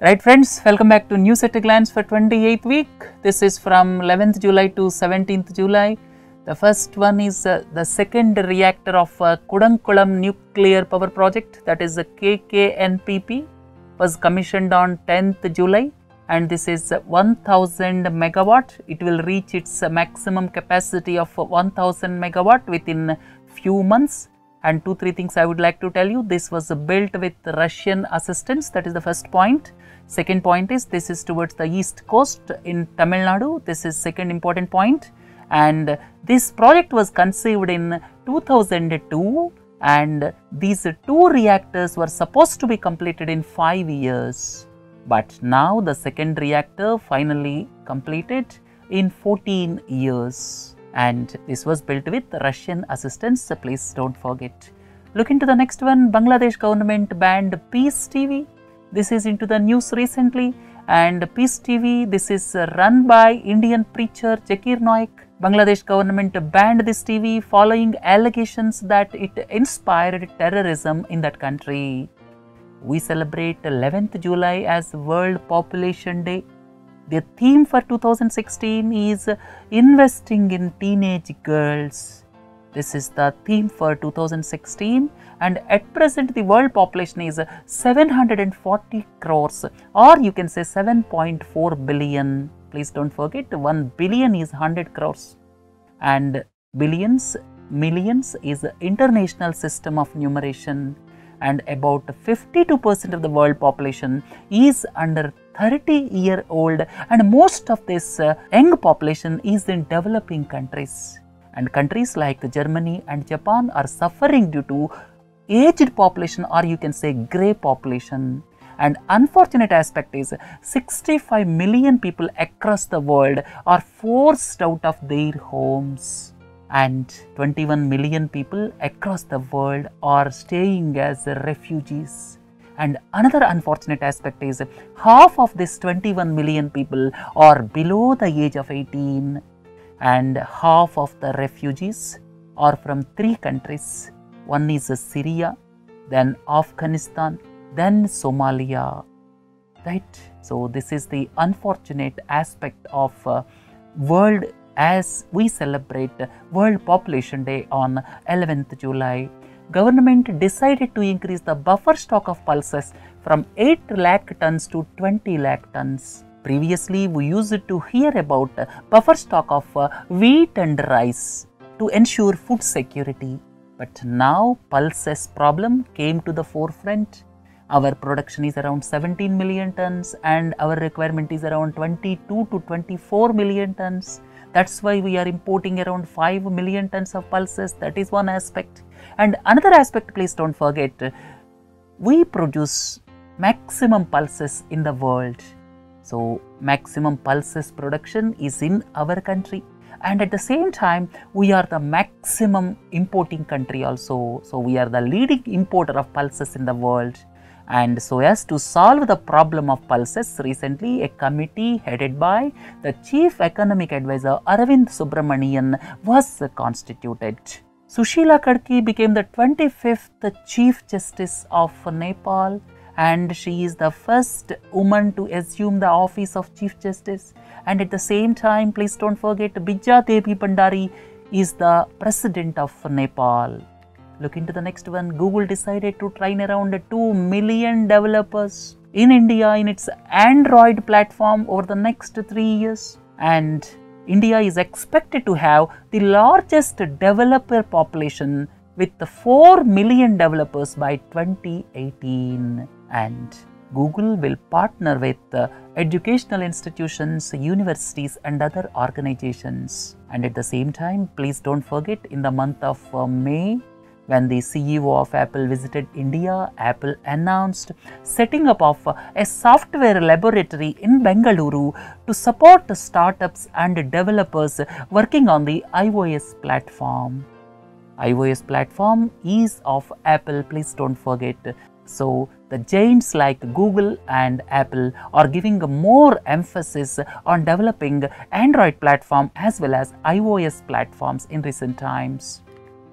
Right friends, welcome back to News at a Glance for 28th week. This is from 11th July to 17th July. The first one is the second reactor of Kudankulam nuclear power project, that is the KKNPP, was commissioned on 10th July and this is 1000 megawatt. It will reach its maximum capacity of 1000 megawatt within few months. And 2-3 things I would like to tell you. This was built with Russian assistance, that is the first point. Second point is this is towards the east coast in Tamil Nadu. This is second important point. And this project was conceived in 2002 and these two reactors were supposed to be completed in 5 years. But now the second reactor finally completed in 14 years. And this was built with Russian assistance, so please don't forget. Look into the next one, Bangladesh government banned Peace TV. This is into the news recently. And Peace TV, this is run by Indian preacher Zakir Naik. Bangladesh government banned this TV following allegations that it inspired terrorism in that country. We celebrate 11th July as World Population Day. The theme for 2016 is investing in teenage girls. This is the theme for 2016 and at present the world population is 740 crores or you can say 7.4 billion. Please don't forget 1 billion is 100 crores and billions, millions is the international system of numeration. And about 52% of the world population is under 30-year-old and most of this young population is in developing countries. And countries like Germany and Japan are suffering due to aged population or you can say grey population. And unfortunate aspect is 65 million people across the world are forced out of their homes. And 21 million people across the world are staying as refugees. And another unfortunate aspect is half of this 21 million people are below the age of 18 and half of the refugees are from 3 countries. One is Syria, then Afghanistan, then Somalia. Right? So this is the unfortunate aspect of world as we celebrate World Population Day on 11th July. Government decided to increase the buffer stock of pulses from 8 lakh tons to 20 lakh tons. Previously, we used to hear about buffer stock of wheat and rice to ensure food security. But now, pulses problem came to the forefront. Our production is around 17 million tons and our requirement is around 22 to 24 million tons. That's why we are importing around 5 million tons of pulses. That is one aspect. And another aspect, please don't forget, we produce maximum pulses in the world. So maximum pulses production is in our country. And at the same time, we are the maximum importing country also. So we are the leading importer of pulses in the world. And so as to solve the problem of pulses, recently a committee headed by the Chief Economic Advisor Aravind Subramanian was constituted. Sushila Karki became the 25th Chief Justice of Nepal and she is the first woman to assume the office of Chief Justice. And at the same time, please don't forget, Bidya Devi Bhandari is the President of Nepal. Look into the next one. Google decided to train around 2 million developers in India in its Android platform over the next 3 years. And India is expected to have the largest developer population with 4 million developers by 2018. And Google will partner with educational institutions, universities and other organizations. And at the same time, please don't forget, in the month of May, when the CEO of Apple visited India, Apple announced setting up of a software laboratory in Bengaluru to support startups and developers working on the iOS platform. iOS platform is of Apple, please don't forget. So the giants like Google and Apple are giving more emphasis on developing Android platform as well as iOS platforms in recent times.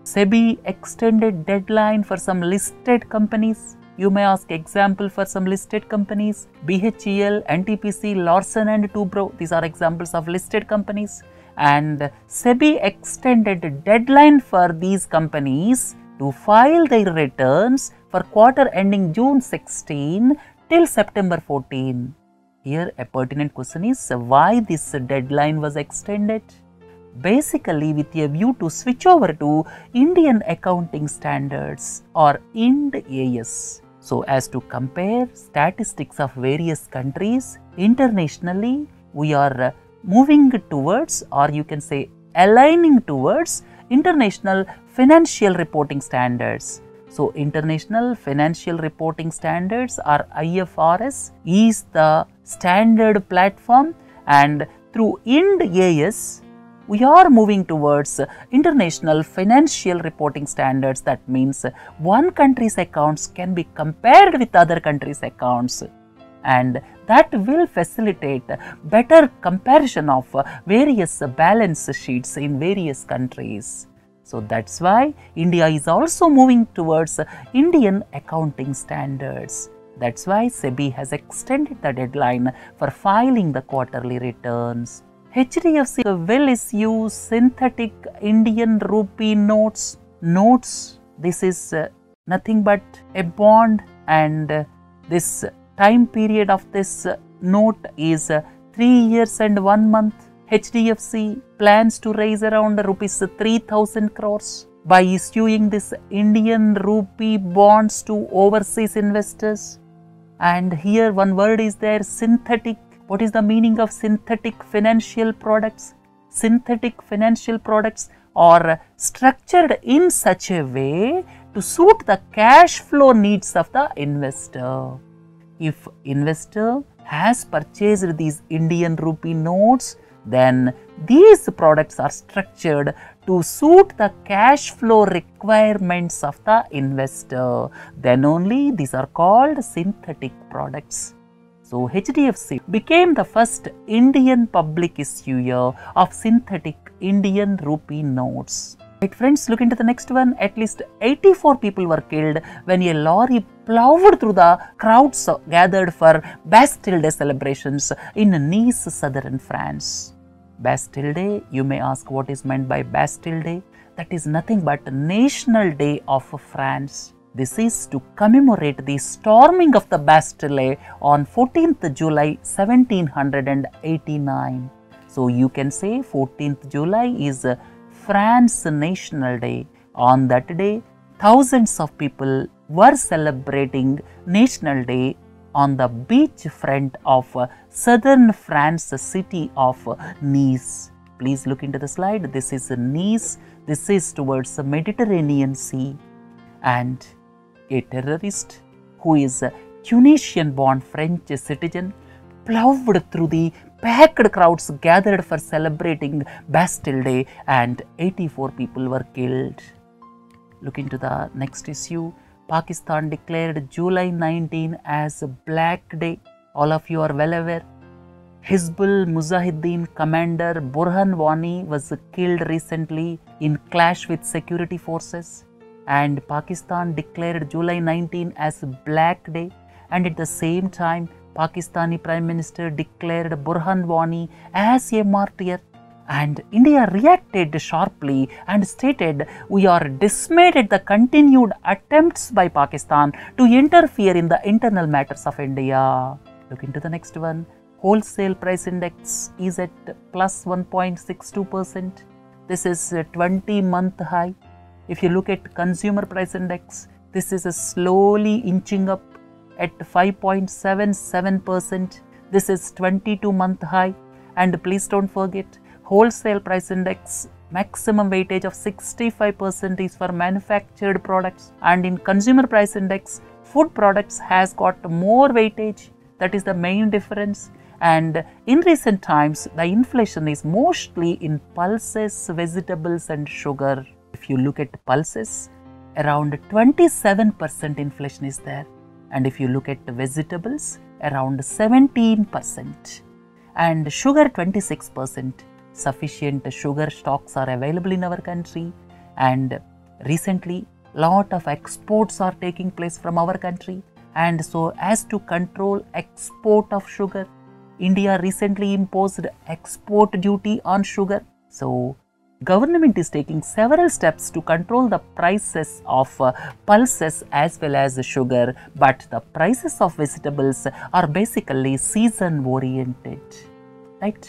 SEBI extended deadline for some listed companies. You may ask example for some listed companies. BHEL, NTPC, Larsen and Toubro, these are examples of listed companies. And SEBI extended the deadline for these companies to file their returns for quarter ending June 16 till September 14. Here a pertinent question is why this deadline was extended? Basically with a view to switch over to Indian accounting standards or IND-AS, so as to compare statistics of various countries internationally. We are moving towards, or you can say aligning towards, international financial reporting standards. So international financial reporting standards or IFRS is the standard platform, and through IND-AS we are moving towards international financial reporting standards. That means one country's accounts can be compared with other countries' accounts, and that will facilitate better comparison of various balance sheets in various countries. So that's why India is also moving towards Indian accounting standards. That's why SEBI has extended the deadline for filing the quarterly returns. HDFC will issue synthetic Indian rupee notes. Notes, this is nothing but a bond, and this time period of this note is 3 years and 1 month. HDFC plans to raise around rupees 3,000 crores by issuing this Indian rupee bonds to overseas investors. And here one word is there, synthetic. What is the meaning of synthetic financial products? Synthetic financial products are structured in such a way to suit the cash flow needs of the investor. If investor has purchased these Indian rupee notes, then these products are structured to suit the cash flow requirements of the investor. Then only these are called synthetic products. So HDFC became the first Indian public issuer of synthetic Indian rupee notes. Right friends, look into the next one. At least 84 people were killed when a lorry ploughed through the crowds gathered for Bastille Day celebrations in Nice, southern France. Bastille Day, you may ask what is meant by Bastille Day. That is nothing but National Day of France. This is to commemorate the storming of the Bastille on 14th July 1789. So you can say 14th July is France's National Day. On that day, thousands of people were celebrating National Day on the beachfront of southern France's city of Nice. Please look into the slide. This is Nice. This is towards the Mediterranean Sea. And a terrorist who is a Tunisian-born French citizen ploughed through the packed crowds gathered for celebrating Bastille Day, and 84 people were killed. Look into the next issue. Pakistan declared July 19 as a Black Day. All of you are well aware. Hizbul Mujahideen commander Burhan Wani was killed recently in clash with security forces, and Pakistan declared July 19 as a Black Day, and at the same time Pakistani Prime Minister declared Burhan Wani as a martyr. And India reacted sharply and stated, "We are dismayed at the continued attempts by Pakistan to interfere in the internal matters of India." Look into the next one. Wholesale price index is at plus 1.62%. This is a 20-month high. If you look at consumer price index, this is slowly inching up at 5.77%. This is 22-month high. And please don't forget, wholesale price index maximum weightage of 65% is for manufactured products, and in consumer price index, food products has got more weightage. That is the main difference. And in recent times, the inflation is mostly in pulses, vegetables and sugar. If you look at pulses, around 27% inflation is there, and if you look at vegetables, around 17%, and sugar 26%. Sufficient sugar stocks are available in our country, and recently lot of exports are taking place from our country. and so as to control export of sugar. India recently imposed export duty on sugar. So government is taking several steps to control the prices of pulses as well as sugar, but the prices of vegetables are basically season oriented, right?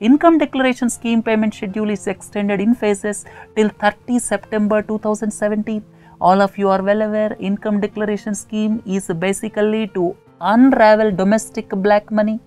Income declaration scheme payment schedule is extended in phases till 30 September 2017. All of you are well aware, income declaration scheme is basically to unravel domestic black money.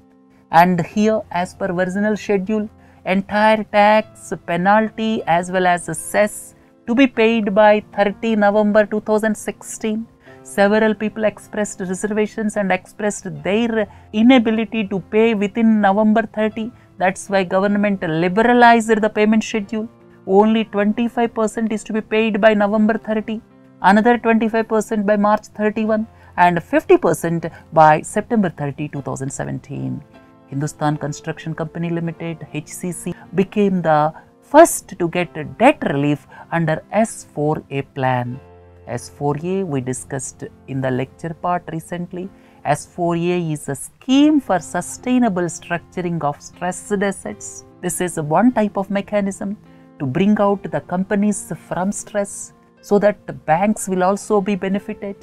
And here, as per original schedule, entire tax, penalty as well as cess to be paid by 30 November 2016. Several people expressed reservations and expressed their inability to pay within November 30. That's why government liberalized the payment schedule. Only 25% is to be paid by November 30, another 25% by March 31 and 50% by September 30, 2017. Hindustan Construction Company Limited, HCC, became the first to get debt relief under S4A plan. S4A we discussed in the lecture part recently. S4A is a scheme for sustainable structuring of stressed assets. This is one type of mechanism to bring out the companies from stress so that the banks will also be benefited.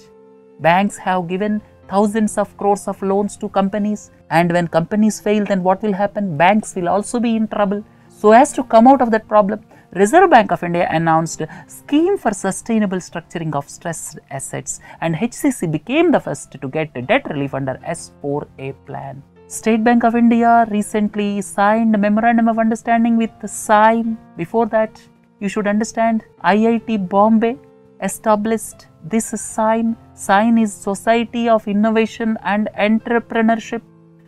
Banks have given thousands of crores of loans to companies, and when companies fail, then what will happen? Banks will also be in trouble. So as to come out of that problem, Reserve Bank of India announced scheme for sustainable structuring of stressed assets, and HCC became the first to get debt relief under S4A plan. State Bank of India recently signed a memorandum of understanding with SINE. Before that, you should understand, IIT Bombay established this SINE. SINE is Society of Innovation and Entrepreneurship.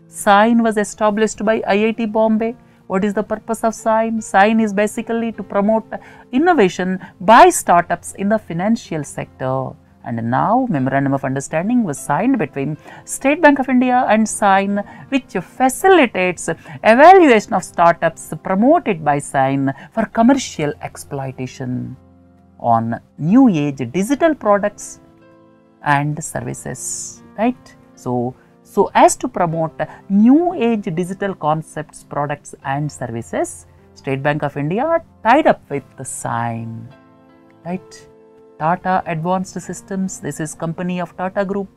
SINE was established by IIT Bombay. What is the purpose of SINE? SINE is basically to promote innovation by startups in the financial sector. And now, memorandum of understanding was signed between State Bank of India and SINE, which facilitates evaluation of startups promoted by SINE for commercial exploitation on new age digital products and services, right? So as to promote new age digital concepts, products and services, State Bank of India tied up with the SINE, right? Tata Advanced Systems, this is company of Tata Group.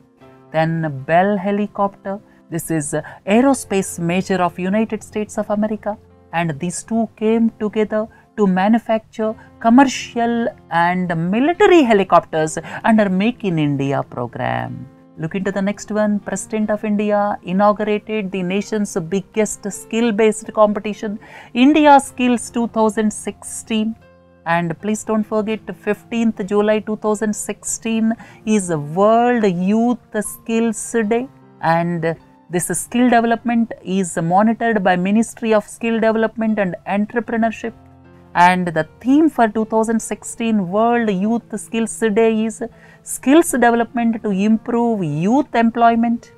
Then Bell Helicopter, this is aerospace major of United States of America. And these two came together to manufacture commercial and military helicopters under Make in India program. Look into the next one. President of India inaugurated the nation's biggest skill-based competition, India Skills 2016. And please don't forget, 15th July 2016 is World Youth Skills Day. And this skill development is monitored by Ministry of Skill Development and Entrepreneurship. And the theme for 2016 World Youth Skills Day is Skills Development to Improve Youth Employment.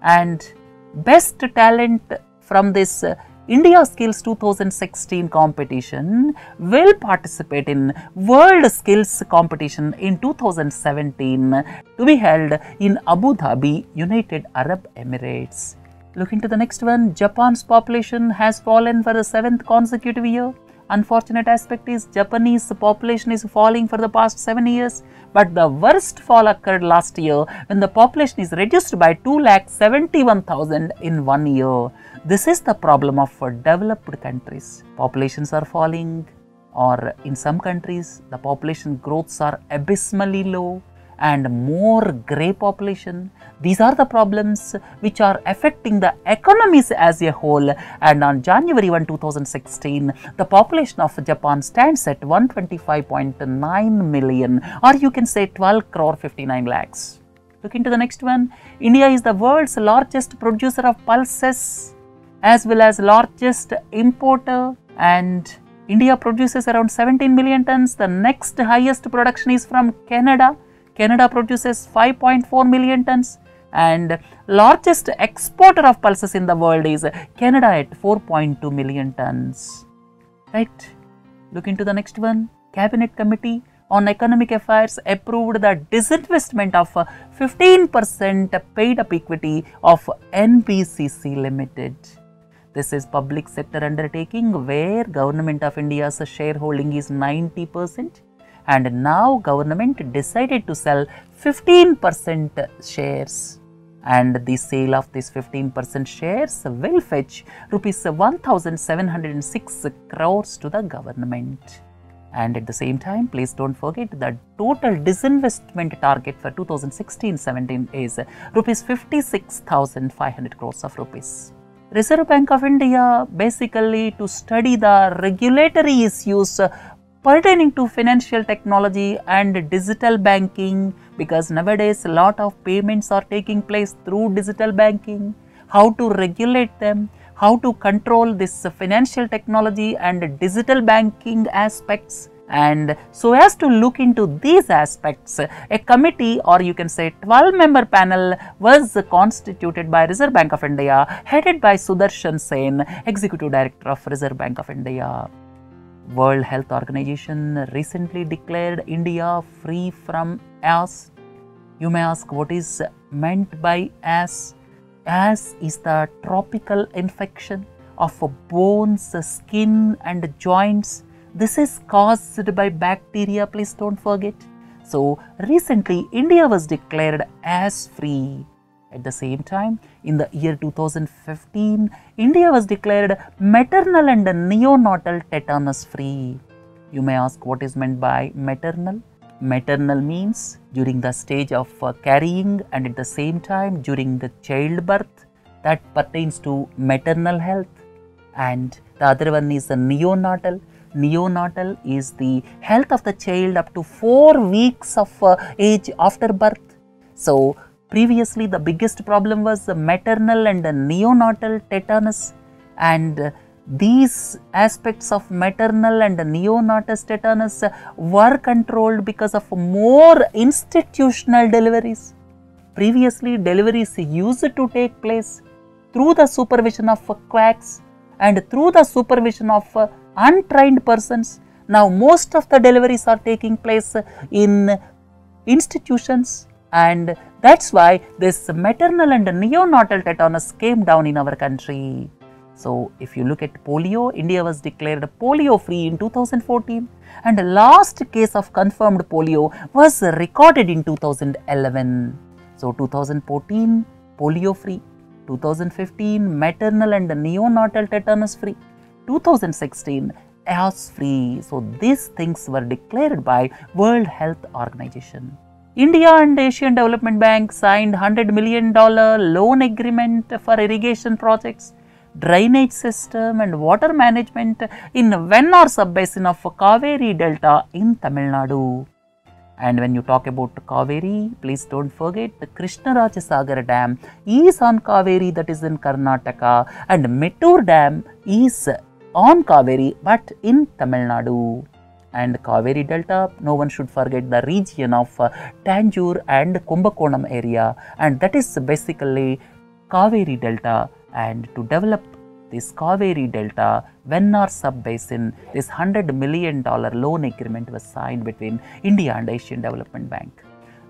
And best talent from this India Skills 2016 competition will participate in World Skills Competition in 2017 to be held in Abu Dhabi, United Arab Emirates. Look into the next one. Japan's population has fallen for the 7th consecutive year. Unfortunate aspect is Japanese population is falling for the past 7 years, but the worst fall occurred last year when the population is reduced by 271,000 in 1 year. This is the problem of developed countries. Populations are falling, or in some countries the population growths are abysmally low and more grey population. These are the problems which are affecting the economies as a whole. And on January 1, 2016, the population of Japan stands at 125.9 million, or you can say 12 crore 59 lakhs. Look into the next one. India is the world's largest producer of pulses as well as largest importer, and India produces around 17 million tons. The next highest production is from Canada. Canada produces 5.4 million tons, and largest exporter of pulses in the world is Canada at 4.2 million tons, right? Look into the next one. Cabinet Committee on Economic Affairs approved the disinvestment of 15% paid-up equity of NBCC Limited. This is public sector undertaking where Government of India's shareholding is 90%, and now government decided to sell 15% shares. And the sale of these 15% shares will fetch rupees 1,706 crores to the government. And at the same time, please don't forget the total disinvestment target for 2016-17 is rupees 56,500 crores of rupees. Reserve Bank of India basically to study the regulatory issues pertaining to financial technology and digital banking, because nowadays a lot of payments are taking place through digital banking, how to regulate them, how to control this financial technology and digital banking aspects. And so as to look into these aspects, a committee, or you can say 12-member panel, was constituted by Reserve Bank of India, headed by Sudarshan Sen, Executive Director of Reserve Bank of India. World Health Organization recently declared India free from AS. You may ask, what is meant by AS? AS is the tropical infection of bones, skin and joints. This is caused by bacteria, please don't forget. So recently India was declared AS free. At the same time, in the year 2015, India was declared maternal and neonatal tetanus free. You may ask, what is meant by maternal? Maternal means during the stage of carrying, and at the same time during the childbirth. That pertains to maternal health. And the other one is the neonatal. Neonatal is the health of the child up to 4 weeks of age after birth. So previously, the biggest problem was the maternal and the neonatal tetanus, and these aspects of maternal and neonatal tetanus were controlled because of more institutional deliveries. Previously, deliveries used to take place through the supervision of quacks and through the supervision of untrained persons. Now, most of the deliveries are taking place in institutions. And that's why this maternal and neonatal tetanus came down in our country. So if you look at polio, India was declared polio free in 2014, and the last case of confirmed polio was recorded in 2011. So 2014 polio free, 2015 maternal and neonatal tetanus free, 2016 AS free. So these things were declared by World Health Organization. India and Asian Development Bank signed $100 million loan agreement for irrigation projects, drainage system and water management in Vennar sub-basin of Kaveri Delta in Tamil Nadu. And when you talk about Kaveri, please don't forget the Krishnarajasagar Dam is on Kaveri, that is in Karnataka, and Mettur Dam is on Kaveri but in Tamil Nadu. And Kaveri Delta, no one should forget the region of Tanjore and Kumbakonam area, and that is basically Kaveri Delta. And to develop this Kaveri Delta, Vennar sub-basin, this $100 million loan agreement was signed between India and Asian Development Bank.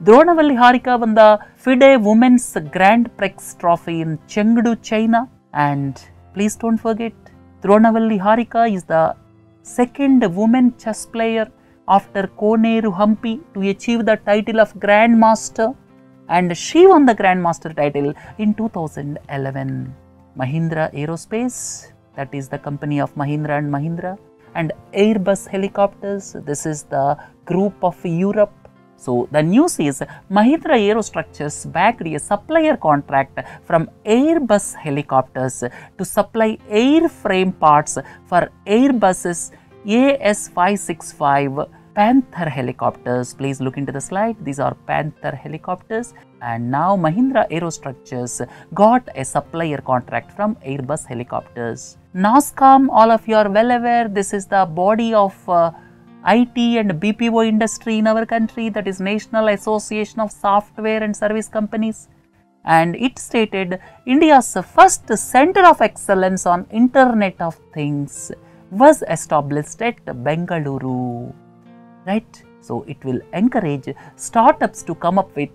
Dronavalli Harika won the FIDE Women's Grand Prix Trophy in Chengdu, China. And please don't forget, Dronavalli Harika is the second woman chess player after Koneru Hampi to achieve the title of Grandmaster, and she won the Grandmaster title in 2011. Mahindra Aerospace, that is the company of Mahindra and Mahindra, and Airbus Helicopters, this is the group of Europe. So the news is Mahindra Aerostructures backed a supplier contract from Airbus Helicopters to supply airframe parts for Airbus's AS565 Panther helicopters. Please look into the slide. These are Panther helicopters. And now Mahindra Aerostructures got a supplier contract from Airbus Helicopters. NASSCOM, all of you are well aware, this is the body of IT and BPO industry in our country, that is National Association of Software and Service Companies. And it stated India's first center of excellence on Internet of Things was established at Bengaluru. Right? So it will encourage startups to come up with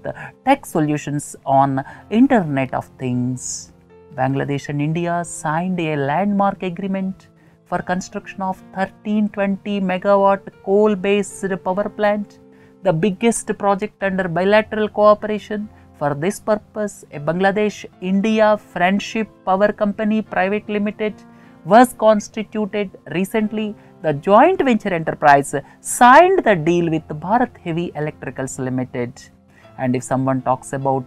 tech solutions on Internet of Things. Bangladesh and India signed a landmark agreement for construction of 1320 megawatt coal-based power plant, the biggest project under bilateral cooperation. For this purpose, a Bangladesh-India Friendship Power Company Private Limited was constituted recently. The joint venture enterprise signed the deal with Bharat Heavy Electricals Limited. And if someone talks about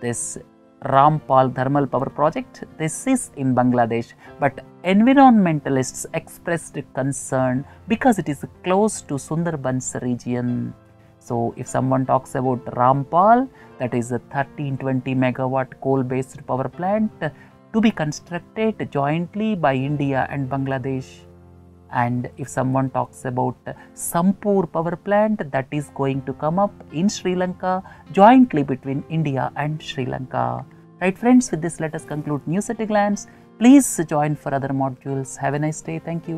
this Rampal thermal power project, this is in Bangladesh, but environmentalists expressed concern because it is close to Sundarban's region. So if someone talks about Rampal, that is a 1320 megawatt coal-based power plant to be constructed jointly by India and Bangladesh. And if someone talks about Sampur power plant, that is going to come up in Sri Lanka jointly between India and Sri Lanka. Right friends, with this let us conclude News at a Glance. Please join for other modules. Have a nice day. Thank you.